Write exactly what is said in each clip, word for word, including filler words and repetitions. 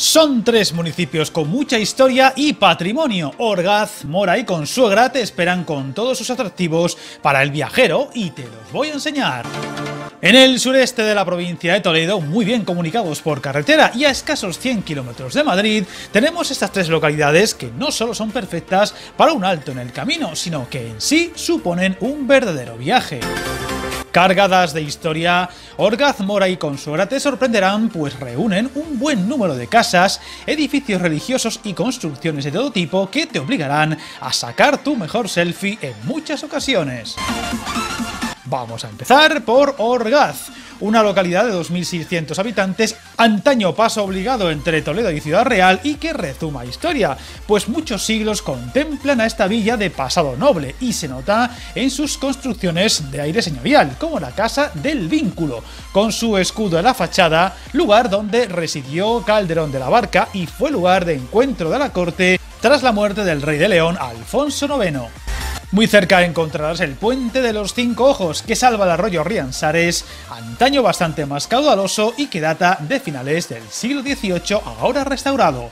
Son tres municipios con mucha historia y patrimonio. Orgaz, Mora y Consuegra te esperan con todos sus atractivos para el viajero y te los voy a enseñar. En el sureste de la provincia de Toledo, muy bien comunicados por carretera y a escasos cien kilómetros de Madrid, tenemos estas tres localidades que no solo son perfectas para un alto en el camino, sino que en sí suponen un verdadero viaje. Cargadas de historia, Orgaz, Mora y Consuegra te sorprenderán, pues reúnen un buen número de casas, edificios religiosos y construcciones de todo tipo que te obligarán a sacar tu mejor selfie en muchas ocasiones. Vamos a empezar por Orgaz, una localidad de dos mil seiscientos habitantes, antaño paso obligado entre Toledo y Ciudad Real y que rezuma historia, pues muchos siglos contemplan a esta villa de pasado noble y se nota en sus construcciones de aire señorial, como la Casa del Vínculo, con su escudo en la fachada, lugar donde residió Calderón de la Barca y fue lugar de encuentro de la corte tras la muerte del rey de León, Alfonso noveno. Muy cerca encontrarás el Puente de los Cinco Ojos, que salva el arroyo Rianzares, antaño bastante más caudaloso y que data de finales del siglo dieciocho, ahora restaurado.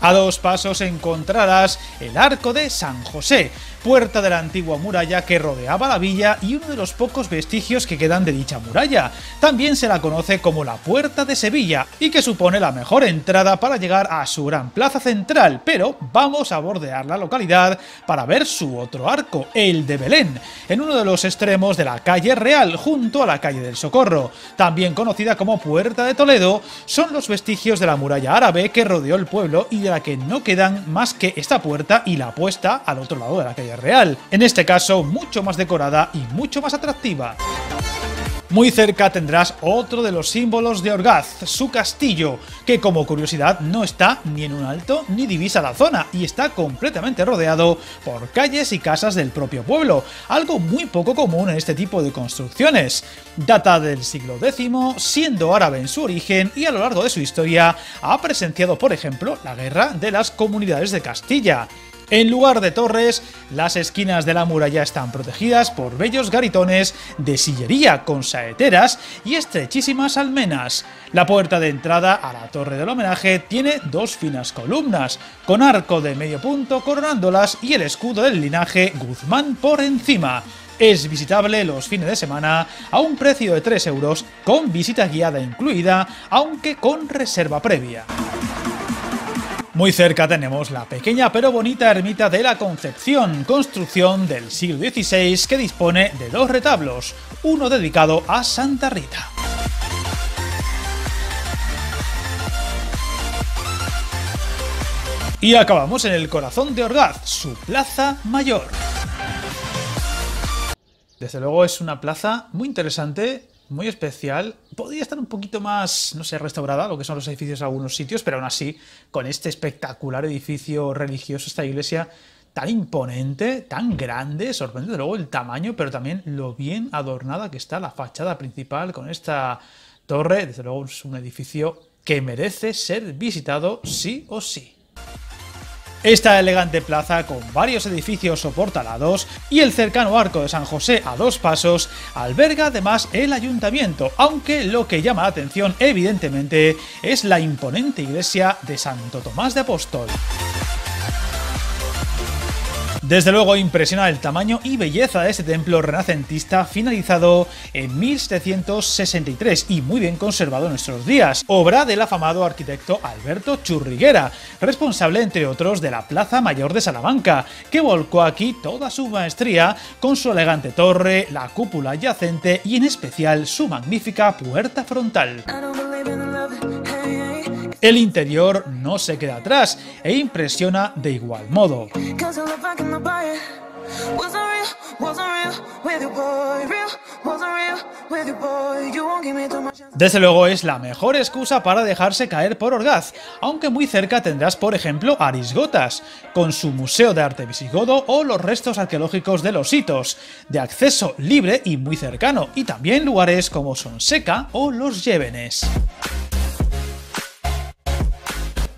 A dos pasos encontrarás el Arco de San José, puerta de la antigua muralla que rodeaba la villa y uno de los pocos vestigios que quedan de dicha muralla. También se la conoce como la Puerta de Sevilla y que supone la mejor entrada para llegar a su gran plaza central, pero vamos a bordear la localidad para ver su otro arco, el de Belén, en uno de los extremos de la calle Real, junto a la calle del Socorro. También conocida como Puerta de Toledo, son los vestigios de la muralla árabe que rodeó el pueblo y de la que no quedan más que esta puerta y la puesta al otro lado de la calle Real, en este caso mucho más decorada y mucho más atractiva. Muy cerca tendrás otro de los símbolos de Orgaz, su castillo, que como curiosidad no está ni en un alto ni divisa la zona y está completamente rodeado por calles y casas del propio pueblo, algo muy poco común en este tipo de construcciones. Data del siglo décimo, siendo árabe en su origen y a lo largo de su historia ha presenciado, por ejemplo, la Guerra de las Comunidades de Castilla. En lugar de torres, las esquinas de la muralla están protegidas por bellos garitones de sillería con saeteras y estrechísimas almenas. La puerta de entrada a la torre del homenaje tiene dos finas columnas, con arco de medio punto coronándolas y el escudo del linaje Guzmán por encima. Es visitable los fines de semana a un precio de tres euros, con visita guiada incluida, aunque con reserva previa. Muy cerca tenemos la pequeña pero bonita ermita de la Concepción, construcción del siglo dieciséis que dispone de dos retablos, uno dedicado a Santa Rita. Y acabamos en el corazón de Orgaz, su Plaza Mayor. Desde luego es una plaza muy interesante, muy especial. Podría estar un poquito más, no sé, restaurada, lo que son los edificios en algunos sitios, pero aún así, con este espectacular edificio religioso, esta iglesia tan imponente, tan grande, sorprende luego el tamaño, pero también lo bien adornada que está la fachada principal con esta torre. Desde luego es un edificio que merece ser visitado sí o sí. Esta elegante plaza con varios edificios o portalados y el cercano arco de San José a dos pasos alberga además el ayuntamiento, aunque lo que llama la atención evidentemente es la imponente iglesia de Santo Tomás de Apóstol. Desde luego impresiona el tamaño y belleza de este templo renacentista finalizado en mil setecientos sesenta y tres y muy bien conservado en nuestros días, obra del afamado arquitecto Alberto Churriguera, responsable entre otros de la Plaza Mayor de Salamanca, que volcó aquí toda su maestría con su elegante torre, la cúpula yacente y en especial su magnífica puerta frontal. El interior no se queda atrás e impresiona de igual modo. Desde luego es la mejor excusa para dejarse caer por Orgaz, aunque muy cerca tendrás por ejemplo Arisgotas, con su Museo de Arte Visigodo o los restos arqueológicos de los hitos, de acceso libre y muy cercano, y también lugares como Sonseca o Los Yévenes.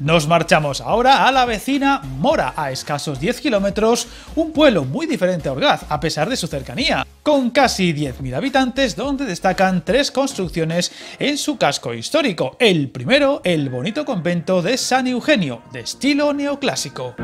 Nos marchamos ahora a la vecina Mora, a escasos diez kilómetros, un pueblo muy diferente a Orgaz, a pesar de su cercanía, con casi diez mil habitantes, donde destacan tres construcciones en su casco histórico. El primero, el bonito convento de San Eugenio, de estilo neoclásico.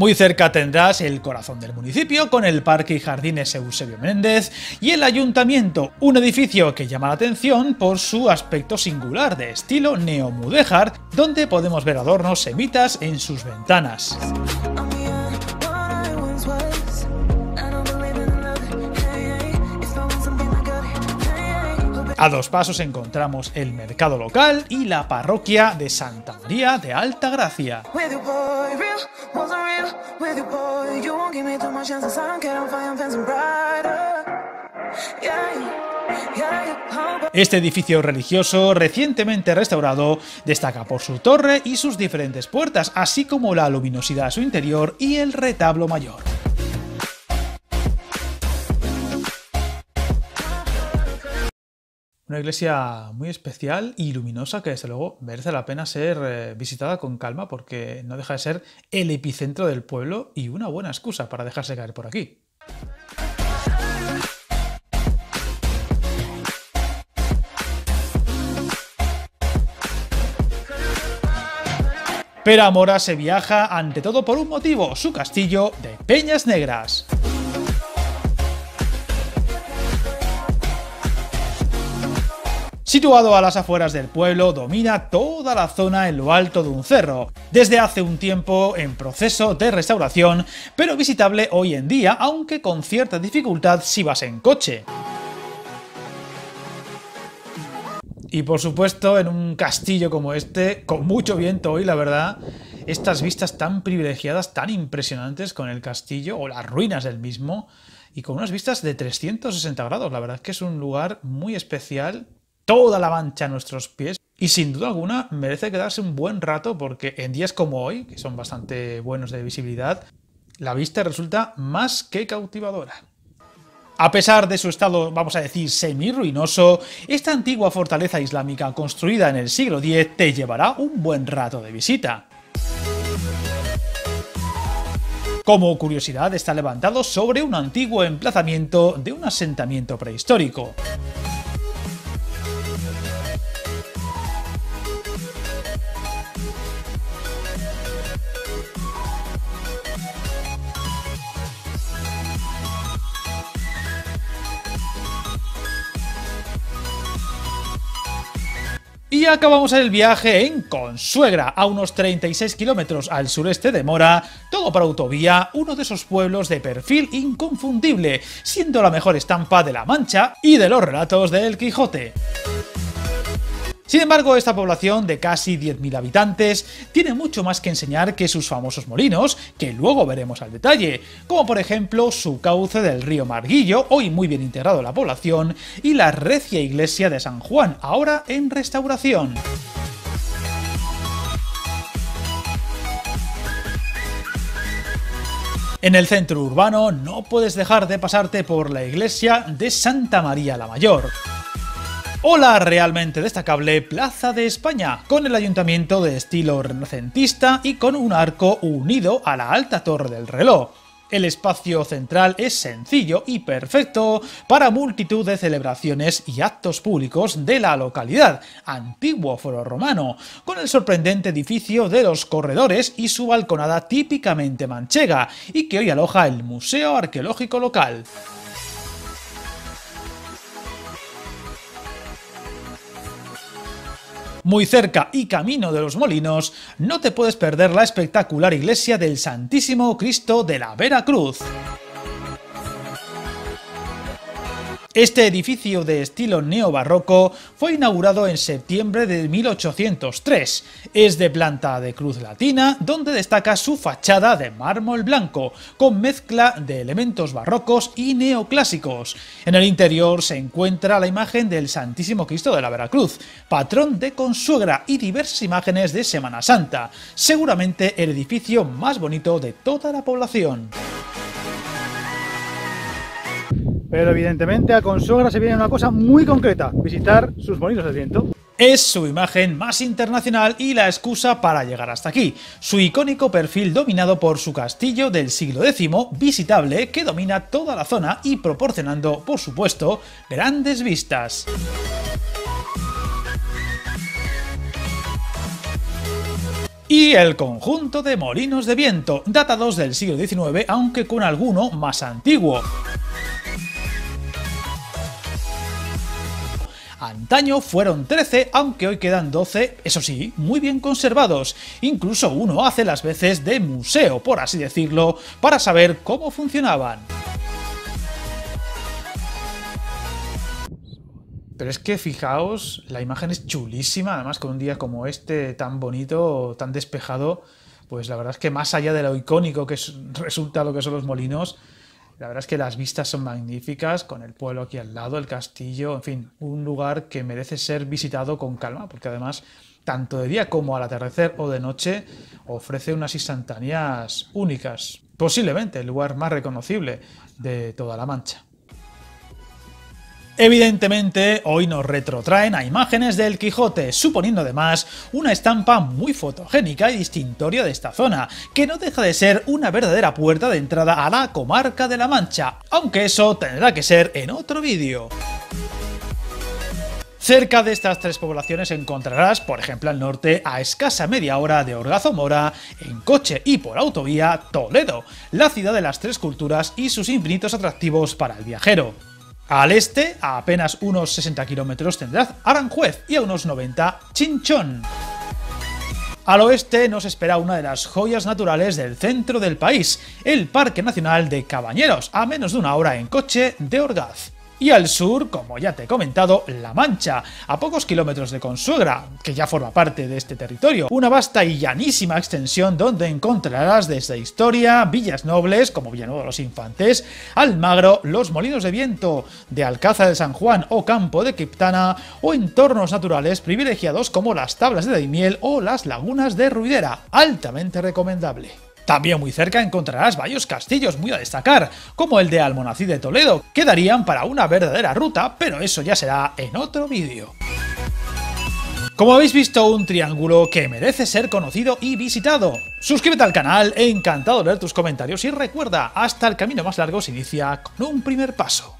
Muy cerca tendrás el corazón del municipio, con el Parque y Jardines Eusebio Méndez, y el Ayuntamiento, un edificio que llama la atención por su aspecto singular de estilo neomudéjar, donde podemos ver adornos semitas en sus ventanas. A dos pasos encontramos el mercado local y la parroquia de Santa María de Alta Gracia. Este edificio religioso, recientemente restaurado, destaca por su torre y sus diferentes puertas, así como la luminosidad a su interior y el retablo mayor. Una iglesia muy especial y luminosa que, desde luego, merece la pena ser eh, visitada con calma, porque no deja de ser el epicentro del pueblo y una buena excusa para dejarse caer por aquí. Pero a Mora se viaja ante todo por un motivo, su castillo de Peñas Negras. Situado a las afueras del pueblo, domina toda la zona en lo alto de un cerro, desde hace un tiempo en proceso de restauración, pero visitable hoy en día, aunque con cierta dificultad si vas en coche. Y por supuesto, en un castillo como este, con mucho viento hoy, la verdad, estas vistas tan privilegiadas, tan impresionantes con el castillo o las ruinas del mismo, y con unas vistas de trescientos sesenta grados, la verdad es que es un lugar muy especial. Toda La Mancha a nuestros pies, y sin duda alguna merece quedarse un buen rato, porque en días como hoy, que son bastante buenos de visibilidad, la vista resulta más que cautivadora. A pesar de su estado, vamos a decir, semi-ruinoso, esta antigua fortaleza islámica construida en el siglo diez te llevará un buen rato de visita. Como curiosidad, está levantado sobre un antiguo emplazamiento de un asentamiento prehistórico. Y acabamos el viaje en Consuegra, a unos treinta y seis kilómetros al sureste de Mora, todo por autovía, uno de esos pueblos de perfil inconfundible, siendo la mejor estampa de La Mancha y de los relatos del Quijote. Sin embargo, esta población de casi diez mil habitantes tiene mucho más que enseñar que sus famosos molinos, que luego veremos al detalle, como por ejemplo su cauce del río Marguillo, hoy muy bien integrado en la población, y la recia iglesia de San Juan, ahora en restauración. En el centro urbano no puedes dejar de pasarte por la iglesia de Santa María la Mayor, o la realmente destacable Plaza de España, con el ayuntamiento de estilo renacentista y con un arco unido a la alta torre del reloj. El espacio central es sencillo y perfecto para multitud de celebraciones y actos públicos de la localidad, antiguo foro romano, con el sorprendente edificio de los corredores y su balconada típicamente manchega, y que hoy aloja el Museo Arqueológico local. Muy cerca y camino de los molinos, no te puedes perder la espectacular iglesia del Santísimo Cristo de la Veracruz. Este edificio de estilo neobarroco fue inaugurado en septiembre de mil ochocientos tres. Es de planta de cruz latina, donde destaca su fachada de mármol blanco, con mezcla de elementos barrocos y neoclásicos. En el interior se encuentra la imagen del Santísimo Cristo de la Veracruz, patrón de Consuegra, y diversas imágenes de Semana Santa, seguramente el edificio más bonito de toda la población. Pero evidentemente a Consuegra se viene una cosa muy concreta: visitar sus molinos de viento. Es su imagen más internacional y la excusa para llegar hasta aquí. Su icónico perfil dominado por su castillo del siglo décimo, visitable, que domina toda la zona y proporcionando, por supuesto, grandes vistas. Y el conjunto de molinos de viento, datados del siglo diecinueve, aunque con alguno más antiguo. Antaño fueron trece, aunque hoy quedan doce, eso sí, muy bien conservados. Incluso uno hace las veces de museo, por así decirlo, para saber cómo funcionaban. Pero es que fijaos, la imagen es chulísima, además con un día como este, tan bonito, tan despejado, pues la verdad es que más allá de lo icónico que resulta lo que son los molinos, la verdad es que las vistas son magníficas, con el pueblo aquí al lado, el castillo, en fin, un lugar que merece ser visitado con calma, porque además, tanto de día como al atardecer o de noche, ofrece unas instantáneas únicas. Posiblemente el lugar más reconocible de toda La Mancha. Evidentemente, hoy nos retrotraen a imágenes del Quijote, suponiendo además una estampa muy fotogénica y distintoria de esta zona, que no deja de ser una verdadera puerta de entrada a la comarca de La Mancha, aunque eso tendrá que ser en otro vídeo. Cerca de estas tres poblaciones encontrarás, por ejemplo al norte, a escasa media hora de Orgaz o Mora, en coche y por autovía, Toledo, la ciudad de las tres culturas y sus infinitos atractivos para el viajero. Al este, a apenas unos sesenta kilómetros, tendrás Aranjuez y a unos noventa, Chinchón. Al oeste nos espera una de las joyas naturales del centro del país, el Parque Nacional de Cabañeros, a menos de una hora en coche de Orgaz. Y al sur, como ya te he comentado, La Mancha, a pocos kilómetros de Consuegra, que ya forma parte de este territorio. Una vasta y llanísima extensión donde encontrarás desde historia, villas nobles como Villanueva de los Infantes, Almagro, los molinos de viento de Alcázar de San Juan o Campo de Quiptana, o entornos naturales privilegiados como las tablas de Daimiel o las lagunas de Ruidera, altamente recomendable. También muy cerca encontrarás varios castillos muy a destacar, como el de Almonacid de Toledo, que darían para una verdadera ruta, pero eso ya será en otro vídeo. Como habéis visto, un triángulo que merece ser conocido y visitado. Suscríbete al canal, encantado de leer tus comentarios y recuerda, hasta el camino más largo se inicia con un primer paso.